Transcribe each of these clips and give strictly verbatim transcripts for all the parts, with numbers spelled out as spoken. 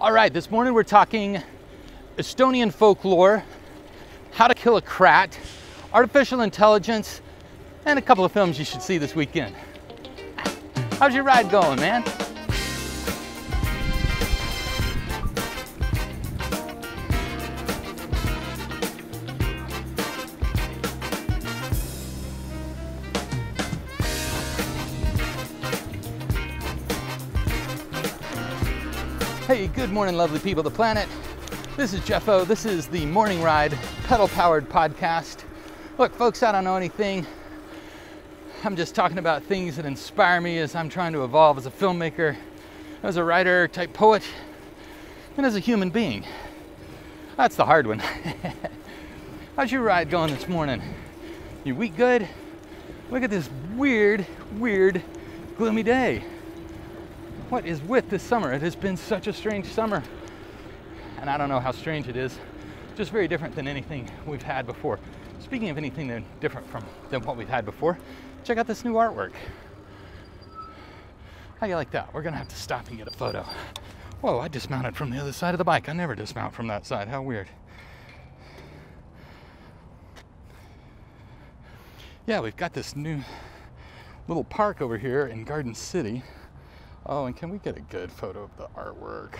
All right, this morning we're talking Estonian folklore, how to kill a Kratt, artificial intelligence, and a couple of films you should see this weekend. How's your ride going, man? Hey, good morning, lovely people of the planet. This is Jeffo. This is the Morning Ride pedal-powered podcast. Look, folks, I don't know anything. I'm just talking about things that inspire me as I'm trying to evolve as a filmmaker, as a writer, type poet, and as a human being. That's the hard one. How's your ride going this morning? Your week good? Look at this weird, weird, gloomy day. What is with this summer? It has been such a strange summer. And I don't know how strange it is. Just very different than anything we've had before. Speaking of anything different from than what we've had before, check out this new artwork. How do you like that? We're gonna have to stop and get a photo. Whoa, I dismounted from the other side of the bike. I never dismount from that side. How weird. Yeah, we've got this new little park over here in Garden City. Oh, and can we get a good photo of the artwork?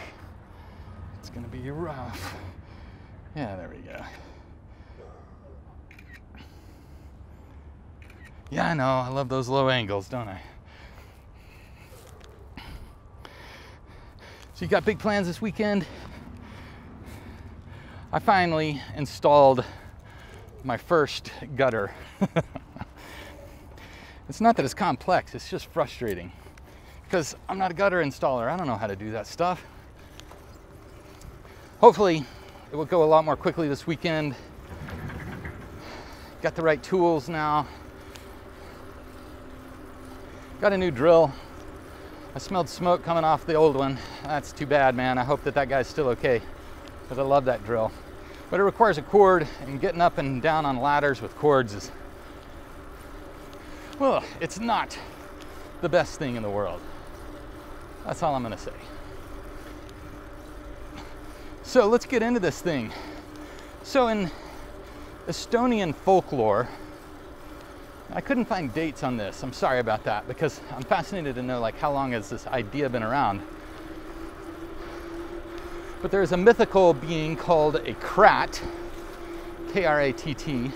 It's gonna be rough. Yeah, there we go. Yeah, I know, I love those low angles, don't I? So you got big plans this weekend? I finally installed my first gutter. It's not that it's complex, it's just frustrating. Because I'm not a gutter installer. I don't know how to do that stuff. Hopefully it will go a lot more quickly this weekend. Got the right tools now. Got a new drill. I smelled smoke coming off the old one. That's too bad, man. I hope that that guy's still okay, because I love that drill. But it requires a cord, and getting up and down on ladders with cords is, well, it's not the best thing in the world. That's all I'm gonna say. So let's get into this thing. So in Estonian folklore, I couldn't find dates on this. I'm sorry about that, because I'm fascinated to know, like, how long has this idea been around? But there's a mythical being called a Kratt, K R A T T.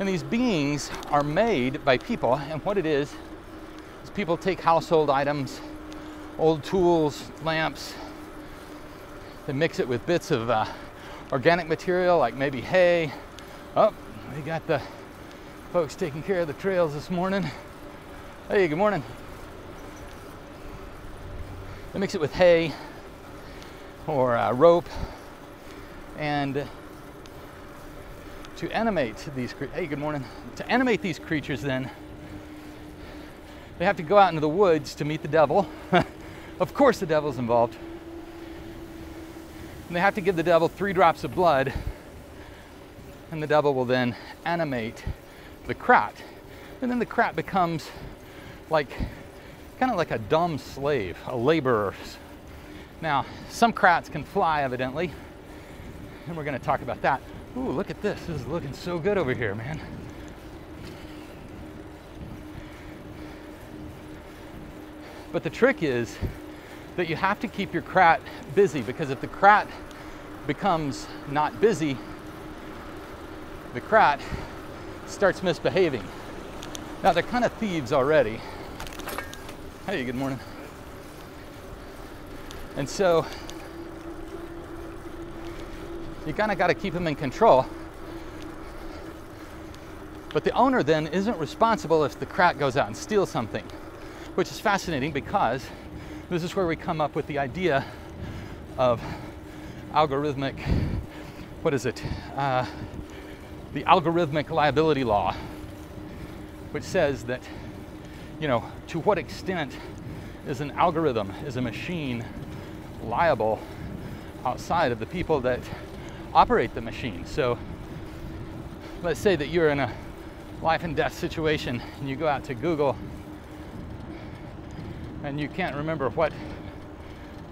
And these beings are made by people, and what it is, is people take household items, old tools, lamps, they mix it with bits of uh, organic material, like maybe hay. Oh, we got the folks taking care of the trails this morning. Hey, good morning. They mix it with hay or uh, rope, and to animate these, hey, good morning. To animate these creatures, then, they have to go out into the woods to meet the devil. Of course the devil's involved. And they have to give the devil three drops of blood, and the devil will then animate the Kratt. And then the Kratt becomes like, kind of like a dumb slave, a laborer. Now, some Kratts can fly, evidently, and we're gonna talk about that. Ooh, look at this. This is looking so good over here, man. But the trick is that you have to keep your Kratt busy, because if the Kratt becomes not busy, the Kratt starts misbehaving. Now, they're kind of thieves already. Hey, good morning. And so you kind of got to keep them in control. But the owner then isn't responsible if the Kratt goes out and steals something, which is fascinating, because this is where we come up with the idea of algorithmic, what is it? Uh, the algorithmic liability law, which says that, you know, to what extent is an algorithm, is a machine liable outside of the people that operate the machine. So let's say that you're in a life and death situation and you go out to Google and you can't remember what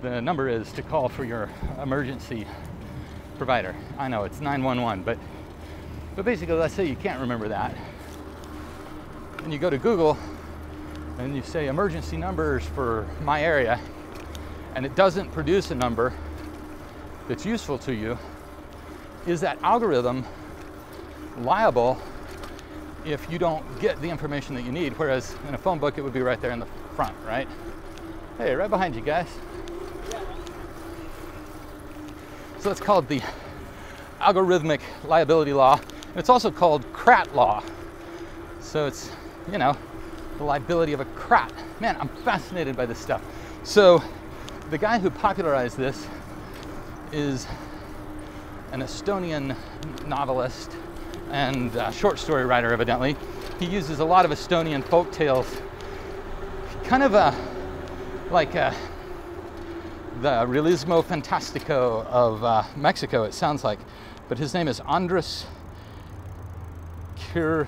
the number is to call for your emergency provider. I know it's nine one one, but but basically, let's say you can't remember that, and you go to Google and you say emergency numbers for my area, and it doesn't produce a number that's useful to you. Is that algorithm liable if you don't get the information that you need? Whereas in a phone book, it would be right there in the front, right? Hey, right behind you guys. So it's called the algorithmic liability law. It's also called Kratt law. So it's, you know, the liability of a Kratt. Man, I'm fascinated by this stuff. So the guy who popularized this is an Estonian novelist and uh, short story writer, evidently. He uses a lot of Estonian folk tales, kind of a, like a, the realismo fantastico of uh, Mexico, it sounds like. But his name is Andres Kivarac.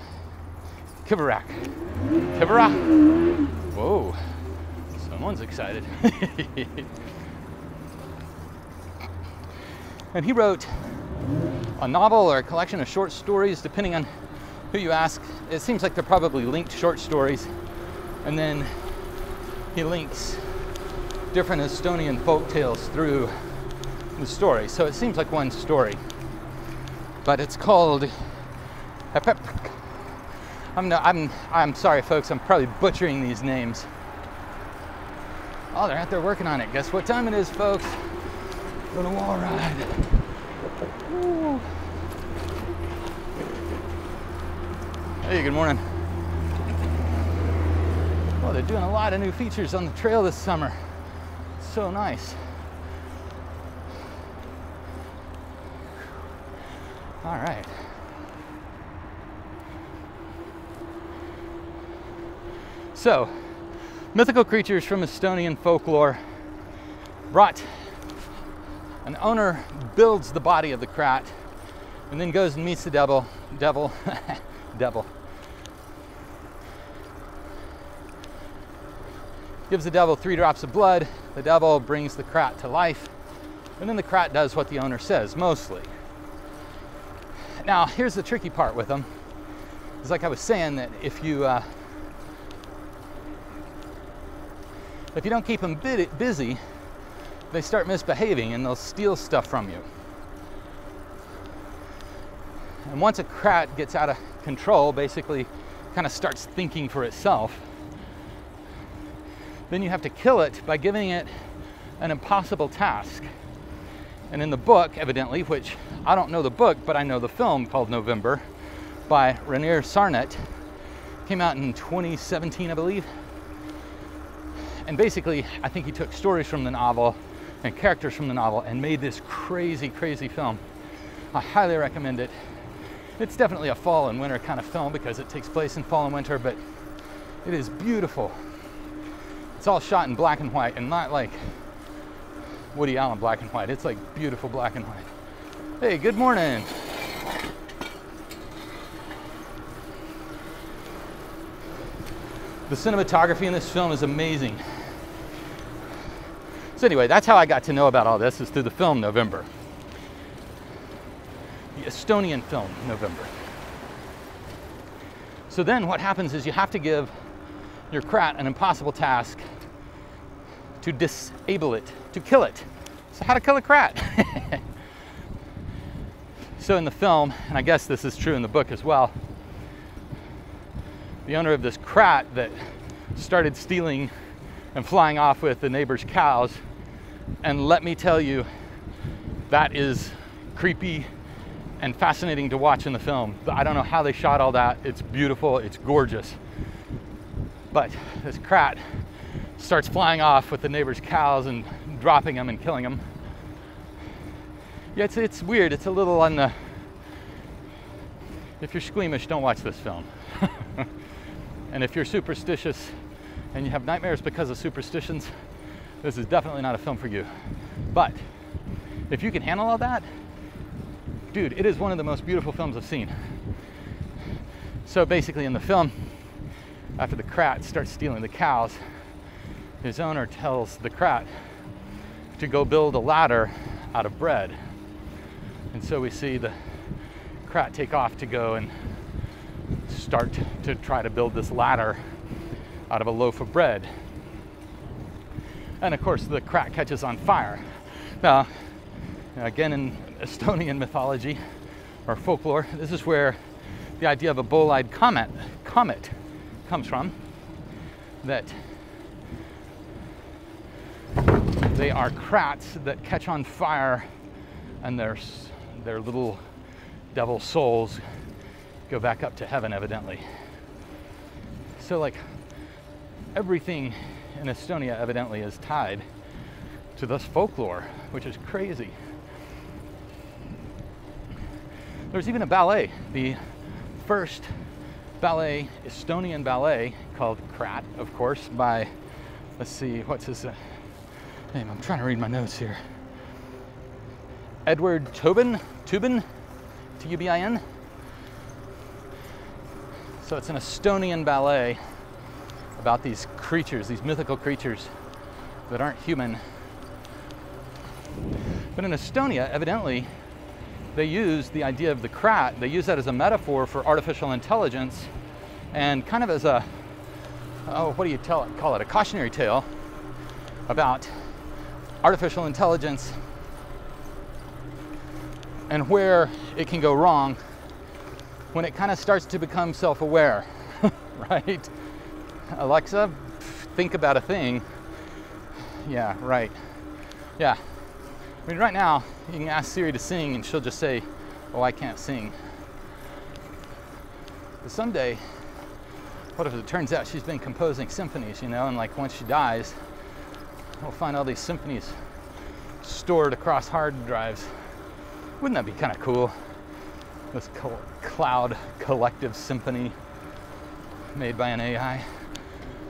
Kivarac? Whoa, someone's excited. And he wrote a novel or a collection of short stories, depending on who you ask. It seems like they're probably linked short stories. And then he links different Estonian folktales through the story. So it seems like one story, but it's called Epep. I'm no, I'm, I'm sorry folks, I'm probably butchering these names. Oh, they're out there working on it. Guess what time it is, folks? Little wall ride. Ooh. Hey, good morning. Well, they're doing a lot of new features on the trail this summer. It's so nice. All right. So, mythical creatures from Estonian folklore brought. An owner builds the body of the Kratt and then goes and meets the devil, devil, devil. Gives the devil three drops of blood. The devil brings the Kratt to life. And then the Kratt does what the owner says, mostly. Now, here's the tricky part with them. It's like I was saying, that if you, uh, if you don't keep them busy, they start misbehaving and they'll steal stuff from you. And once a Kratt gets out of control, basically kind of starts thinking for itself, then you have to kill it by giving it an impossible task. And in the book, evidently, which I don't know the book, but I know the film called November by Rainer Sarnet, came out in twenty seventeen, I believe. And basically, I think he took stories from the novel and characters from the novel and made this crazy, crazy film. I highly recommend it. It's definitely a fall and winter kind of film because it takes place in fall and winter, but it is beautiful. It's all shot in black and white, and not like Woody Allen black and white. It's like beautiful black and white. Hey, good morning. The cinematography in this film is amazing. So anyway, that's how I got to know about all this, is through the film November. The Estonian film November. So then what happens is you have to give your Kratt an impossible task to disable it, to kill it. So how to kill a Kratt? So in the film, and I guess this is true in the book as well, the owner of this Kratt that started stealing and flying off with the neighbor's cows. And let me tell you, that is creepy and fascinating to watch in the film. I don't know how they shot all that. It's beautiful, it's gorgeous. But this Kratt starts flying off with the neighbor's cows and dropping them and killing them. Yeah, it's, it's weird, it's a little on the, if you're squeamish, don't watch this film. And if you're superstitious and you have nightmares because of superstitions, this is definitely not a film for you. But if you can handle all that, dude, it is one of the most beautiful films I've seen. So basically in the film, after the Kratt starts stealing the cows, his owner tells the Kratt, to go build a ladder out of bread. And so we see the Kratt take off to go and start to try to build this ladder out of a loaf of bread. And of course the Kratt catches on fire. Now, again, in Estonian mythology or folklore, this is where the idea of a bolide comet, comet comes from, that they are Kratts that catch on fire and their, their little devil souls go back up to heaven, evidently. So like everything in Estonia evidently is tied to this folklore, which is crazy. There's even a ballet, the first ballet, Estonian ballet, called Kratt, of course, by, let's see, what's his name? I'm trying to read my notes here. Edward Tubin, Tubin, T U B I N. So it's an Estonian ballet about these creatures, these mythical creatures that aren't human. But in Estonia, evidently, they use the idea of the Kratt, they use that as a metaphor for artificial intelligence and kind of as a, oh, what do you tell it, call it, a cautionary tale about artificial intelligence and where it can go wrong when it kind of starts to become self-aware, right? Alexa, think about a thing. Yeah, right. Yeah. I mean, right now, you can ask Siri to sing and she'll just say, oh, I can't sing. But someday, what if it turns out she's been composing symphonies, you know, and like once she dies, we'll find all these symphonies stored across hard drives. Wouldn't that be kind of cool? This cloud collective symphony made by an A I.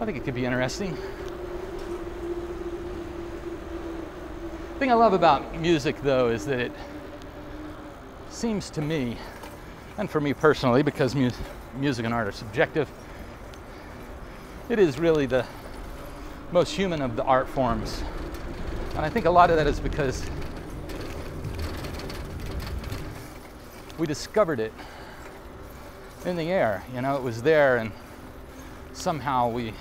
I think it could be interesting. The thing I love about music, though, is that it seems to me, and for me personally, because mu music and art are subjective, it is really the most human of the art forms. And I think a lot of that is because we discovered it in the air. You know, it was there, and somehow we,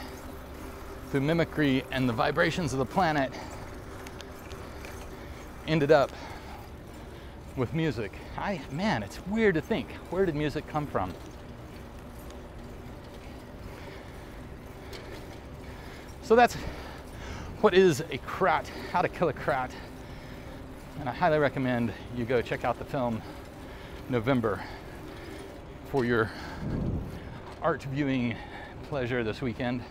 through mimicry and the vibrations of the planet, ended up with music. I, man, it's weird to think, where did music come from? So that's what is a Kratt, how to kill a Kratt. And I highly recommend you go check out the film November for your art viewing pleasure this weekend.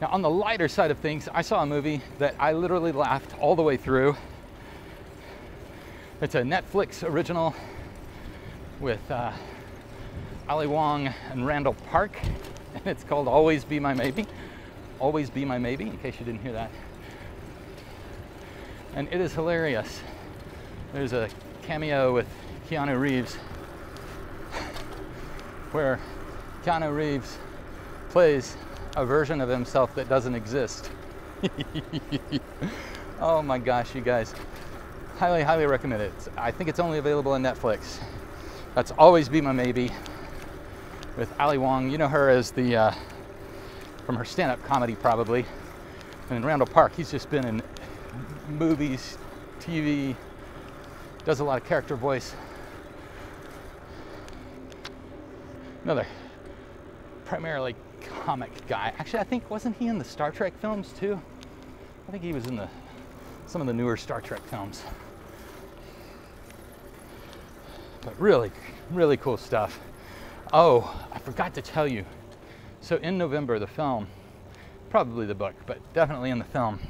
Now, on the lighter side of things, I saw a movie that I literally laughed all the way through. It's a Netflix original with uh, Ali Wong and Randall Park. And it's called Always Be My Maybe. Always Be My Maybe, in case you didn't hear that. And it is hilarious. There's a cameo with Keanu Reeves, where Keanu Reeves plays a version of himself that doesn't exist. Oh my gosh, you guys. Highly, highly recommend it. I think it's only available on Netflix. That's Always Be My Maybe with Ali Wong. You know her as the, uh, from her stand-up comedy probably. And in Randall Park, he's just been in movies, T V, does a lot of character voice. Another primarily comic guy. Actually, I think, wasn't he in the Star Trek films too? I think he was in the some of the newer Star Trek films. But really, really cool stuff. Oh, I forgot to tell you. So in November, the film, probably the book, but definitely in the film,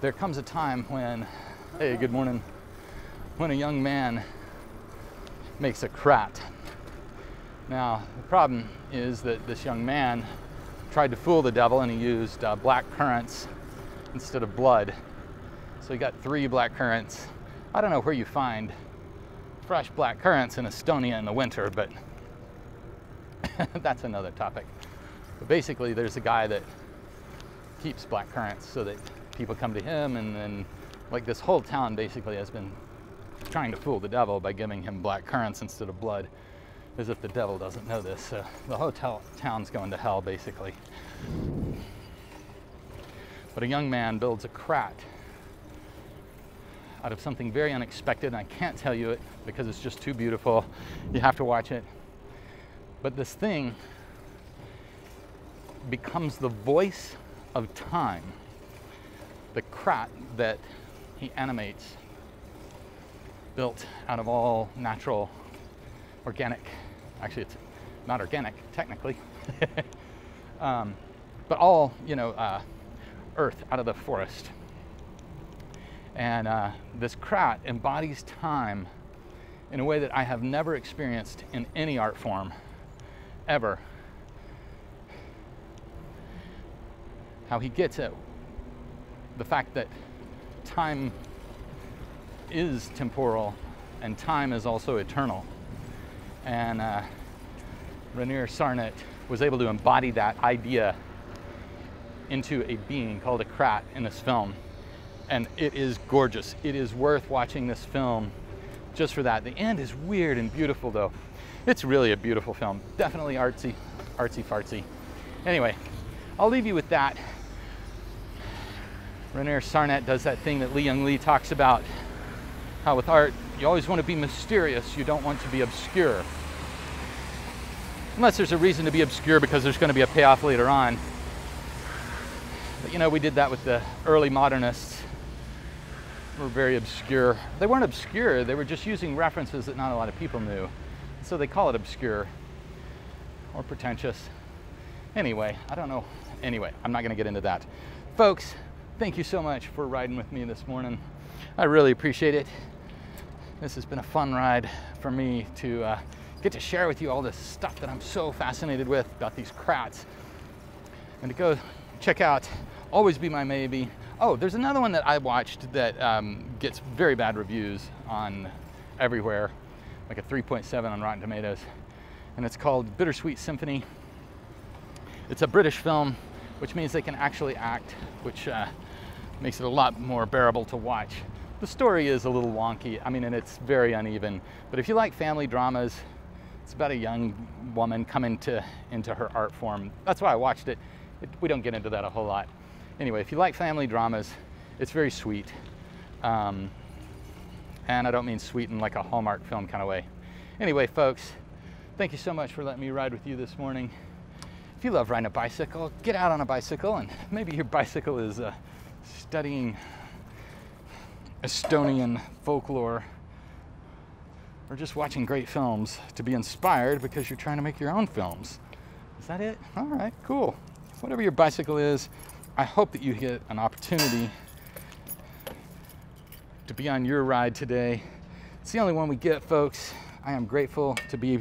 there comes a time when, hey, good morning, when a young man makes a Kratt. Now, the problem is that this young man tried to fool the devil and he used uh, black currants instead of blood. So he got three black currants. I don't know where you find fresh black currants in Estonia in the winter, but that's another topic. But basically, there's a guy that keeps black currants so that people come to him, and then like this whole town basically has been trying to fool the devil by giving him black currants instead of blood, as if the devil doesn't know this. So the whole town's going to hell basically. But a young man builds a Kratt out of something very unexpected, and I can't tell you it because it's just too beautiful. You have to watch it. But this thing becomes the voice of time. The Kratt that he animates, built out of all natural, organic, actually it's not organic technically, um, but all, you know, uh, earth out of the forest. And uh, this Kratt embodies time in a way that I have never experienced in any art form, ever. How he gets at the fact that time is temporal and time is also eternal. And uh, Rainer Sarnet was able to embody that idea into a being called a Kratt in this film. And it is gorgeous. It is worth watching this film just for that. The end is weird and beautiful though. It's really a beautiful film. Definitely artsy, artsy fartsy. Anyway, I'll leave you with that. Rainer Sarnet does that thing that Lee Yung Lee talks about, how with art, you always want to be mysterious. You don't want to be obscure. Unless there's a reason to be obscure because there's going to be a payoff later on. But you know, we did that with the early modernists. They were very obscure. They weren't obscure. They were just using references that not a lot of people knew. So they call it obscure or pretentious. Anyway, I don't know. Anyway, I'm not going to get into that. Folks, thank you so much for riding with me this morning. I really appreciate it. This has been a fun ride for me to uh, get to share with you all this stuff that I'm so fascinated with about these Kratts. And to go check out Always Be My Maybe. Oh, there's another one that I watched that um, gets very bad reviews on everywhere, like a three point seven on Rotten Tomatoes. And it's called Bittersweet Symphony. It's a British film, which means they can actually act, which uh, makes it a lot more bearable to watch. The story is a little wonky, I mean, and it's very uneven. But if you like family dramas, it's about a young woman coming to, into her art form. That's why I watched it. it. We don't get into that a whole lot. Anyway, if you like family dramas, it's very sweet. Um, and I don't mean sweet in like a Hallmark film kind of way. Anyway, folks, thank you so much for letting me ride with you this morning. If you love riding a bicycle, get out on a bicycle, and maybe your bicycle is uh, studying Estonian folklore or just watching great films to be inspired because you're trying to make your own films. Is that it? All right, cool. Whatever your bicycle is, I hope that you get an opportunity to be on your ride today. It's the only one we get, folks. I am grateful to be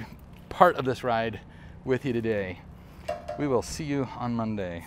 part of this ride with you today. We will see you on Monday.